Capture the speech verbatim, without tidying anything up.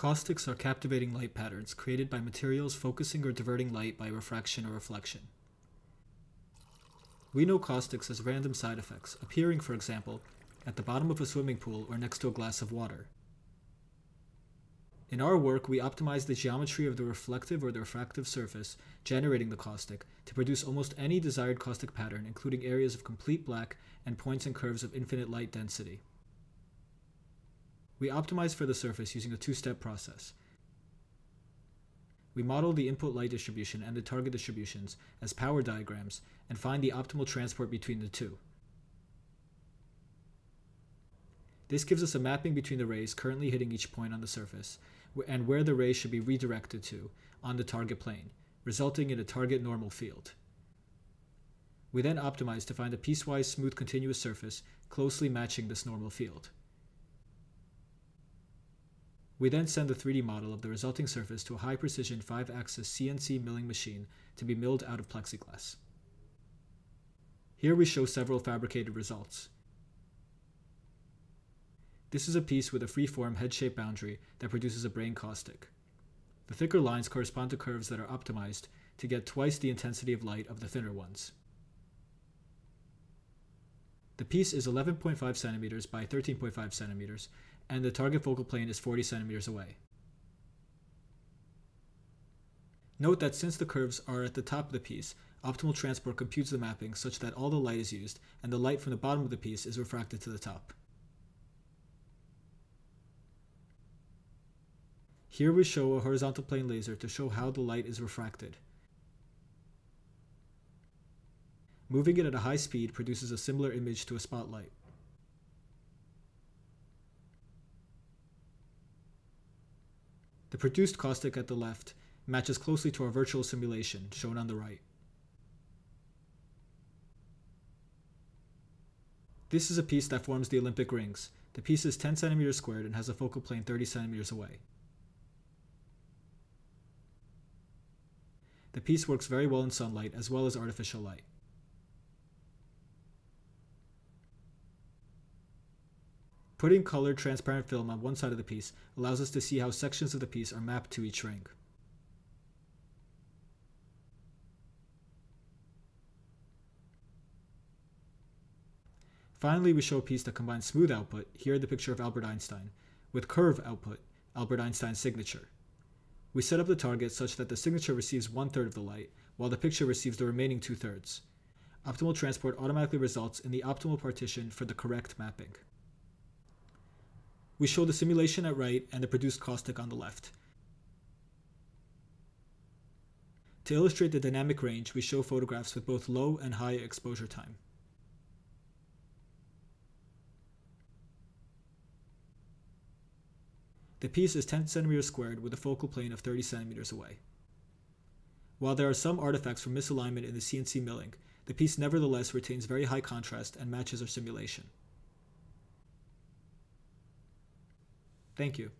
Caustics are captivating light patterns created by materials focusing or diverting light by refraction or reflection. We know caustics as random side effects, appearing, for example, at the bottom of a swimming pool or next to a glass of water. In our work, we optimize the geometry of the reflective or the refractive surface generating the caustic to produce almost any desired caustic pattern, including areas of complete black and points and curves of infinite light density. We optimize for the surface using a two-step process. We model the input light distribution and the target distributions as power diagrams and find the optimal transport between the two. This gives us a mapping between the rays currently hitting each point on the surface and where the ray should be redirected to on the target plane, resulting in a target normal field. We then optimize to find a piecewise smooth continuous surface closely matching this normal field. We then send the three D model of the resulting surface to a high-precision five axis C N C milling machine to be milled out of plexiglass. Here we show several fabricated results. This is a piece with a free-form head-shaped boundary that produces a brain caustic. The thicker lines correspond to curves that are optimized to get twice the intensity of light of the thinner ones. The piece is eleven point five centimeters by thirteen point five centimeters, and the target focal plane is forty centimeters away. Note that since the curves are at the top of the piece, optimal transport computes the mapping such that all the light is used, and the light from the bottom of the piece is refracted to the top. Here we show a horizontal plane laser to show how the light is refracted. Moving it at a high speed produces a similar image to a spotlight. The produced caustic at the left matches closely to our virtual simulation, shown on the right. This is a piece that forms the Olympic rings. The piece is ten centimeters squared and has a focal plane thirty centimeters away. The piece works very well in sunlight as well as artificial light. Putting colored transparent film on one side of the piece allows us to see how sections of the piece are mapped to each ring. Finally, we show a piece that combines smooth output, here the picture of Albert Einstein, with curve output, Albert Einstein's signature. We set up the target such that the signature receives one-third of the light, while the picture receives the remaining two-thirds. Optimal transport automatically results in the optimal partition for the correct mapping. We show the simulation at right and the produced caustic on the left. To illustrate the dynamic range, we show photographs with both low and high exposure time. The piece is ten centimeters squared with a focal plane of thirty centimeters away. While there are some artifacts from misalignment in the C N C milling, the piece nevertheless retains very high contrast and matches our simulation. Thank you.